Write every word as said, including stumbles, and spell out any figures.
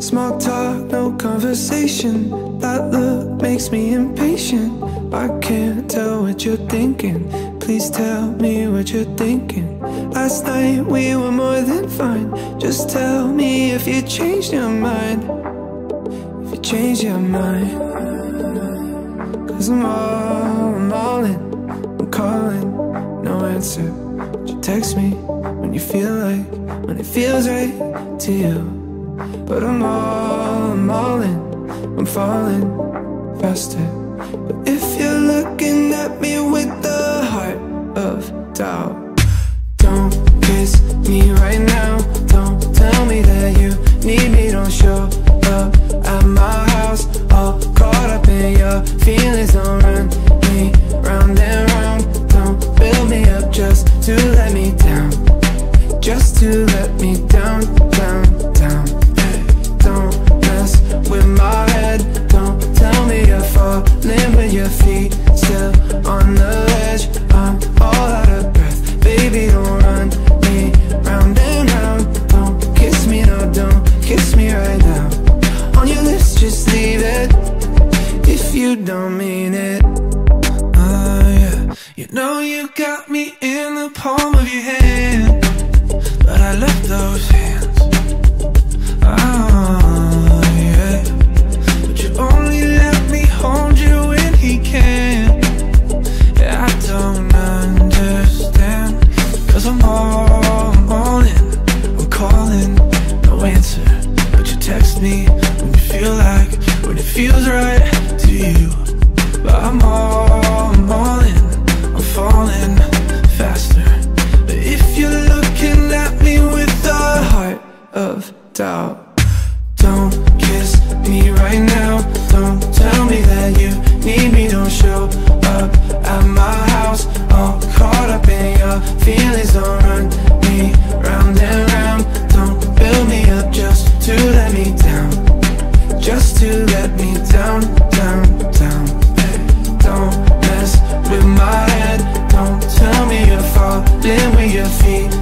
Small talk, no conversation. That look makes me impatient. I can't tell what you're thinking. Please tell me what you're thinking. Last night we were more than fine. Just tell me if you changed your mind. If you changed your mind. Cause I'm all, I'm all in. I'm calling, no answer. But you text me when you feel like, when it feels right to you. But I'm all, I'm all in, I'm falling faster. But if you're looking at me with the heart of doubt, don't kiss me right now. Don't tell me that you need me. Don't show up at my house, all caught up in your feelings. Don't run me round and round. Don't build me up just to let me down. Just to let me down, down, down. Don't mess with my head. Don't tell me you're falling with your feet still on the ledge. I'm all out of breath, baby, don't run me round and round. Don't kiss me, no, don't kiss me right now. On your lips, just leave it if you don't mean it. Oh yeah. You know you got me in the palm of your hand, but I love those hands. Oh, yeah. But you only let me hold you when he can. Yeah, I don't understand. Cause I'm all, I'm all in. I'm calling, no answer. But you text me when you feel like, when it feels right to you. But I'm all, I'm all in. I'm falling faster. But if you're looking at me with the heart of doubt, don't kiss me right now. Don't tell me that you need me. Don't show up at my house, all caught up in your feelings. Don't run me round and round. Don't build me up just to let me down. Just to let me down, down, down. Don't mess with my head. Don't tell me you're falling with your feet.